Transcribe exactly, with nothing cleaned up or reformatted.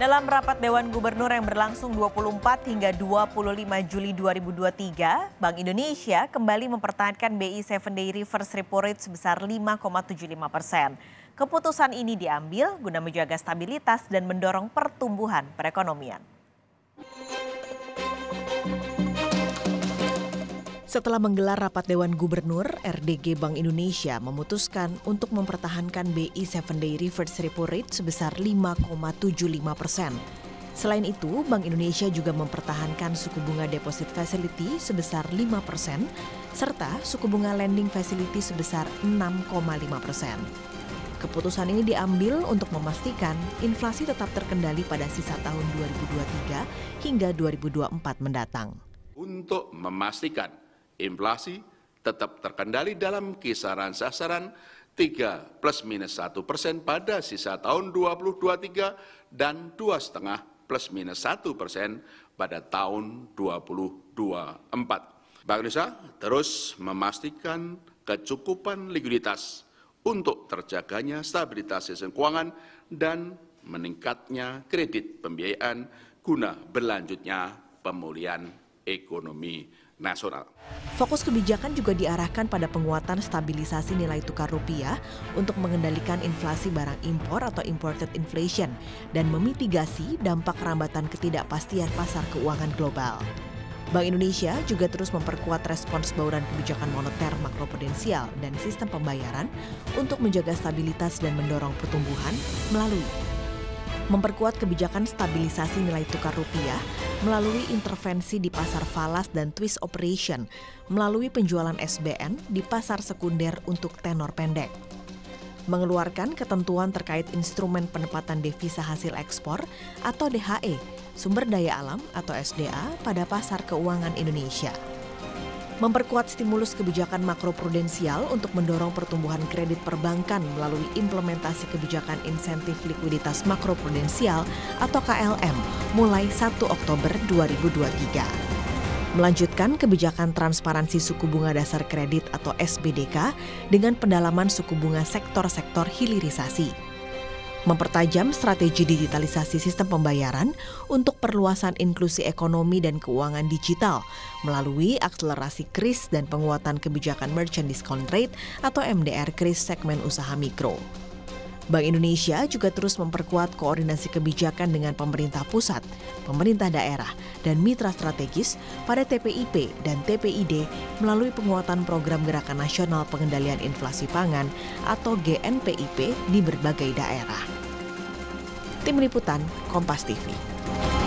Dalam rapat Dewan Gubernur yang berlangsung dua puluh empat hingga dua puluh lima Juli dua ribu dua puluh tiga, Bank Indonesia kembali mempertahankan B I tujuh-Day Reverse Repo Rate sebesar lima koma tujuh lima persen. Keputusan ini diambil guna menjaga stabilitas dan mendorong pertumbuhan perekonomian. Setelah menggelar rapat Dewan Gubernur, R D G Bank Indonesia memutuskan untuk mempertahankan B I tujuh-Day Reverse Repo Rate sebesar lima koma tujuh lima persen. Selain itu, Bank Indonesia juga mempertahankan suku bunga deposit facility sebesar lima persen, serta suku bunga lending facility sebesar enam koma lima persen. Keputusan ini diambil untuk memastikan inflasi tetap terkendali pada sisa tahun dua ribu dua puluh tiga hingga dua ribu dua puluh empat mendatang. Untuk memastikan inflasi tetap terkendali dalam kisaran sasaran tiga plus minus satu persen pada sisa tahun dua ribu dua puluh tiga dan dua koma lima plus minus satu persen pada tahun dua ribu dua puluh empat. Bank Indonesia terus memastikan kecukupan likuiditas untuk terjaganya stabilitas sistem keuangan dan meningkatnya kredit pembiayaan guna berlanjutnya pemulihan ekonomi nasional. Fokus kebijakan juga diarahkan pada penguatan stabilisasi nilai tukar rupiah untuk mengendalikan inflasi barang impor atau imported inflation dan memitigasi dampak rambatan ketidakpastian pasar keuangan global. Bank Indonesia juga terus memperkuat respons bauran kebijakan moneter makroprudensial dan sistem pembayaran untuk menjaga stabilitas dan mendorong pertumbuhan melalui memperkuat kebijakan stabilisasi nilai tukar rupiah melalui intervensi di pasar falas dan twist operation, melalui penjualan S B N di pasar sekunder untuk tenor pendek. Mengeluarkan ketentuan terkait instrumen penempatan devisa hasil ekspor atau D H E, sumber daya alam atau S D A pada pasar keuangan Indonesia. Memperkuat stimulus kebijakan makroprudensial untuk mendorong pertumbuhan kredit perbankan melalui implementasi kebijakan insentif likuiditas makroprudensial atau K L M mulai satu Oktober dua ribu dua puluh tiga. Melanjutkan kebijakan transparansi suku bunga dasar kredit atau S B D K dengan pendalaman suku bunga sektor-sektor hilirisasi. Mempertajam strategi digitalisasi sistem pembayaran untuk perluasan inklusi ekonomi dan keuangan digital melalui akselerasi Q R I S dan penguatan kebijakan merchant discount rate atau M D R Q R I S segmen usaha mikro. Bank Indonesia juga terus memperkuat koordinasi kebijakan dengan pemerintah pusat, pemerintah daerah, dan mitra strategis pada T P I P dan T P I D melalui penguatan program Gerakan Nasional Pengendalian Inflasi Pangan atau G N P I P di berbagai daerah. Tim Liputan, Kompas T V.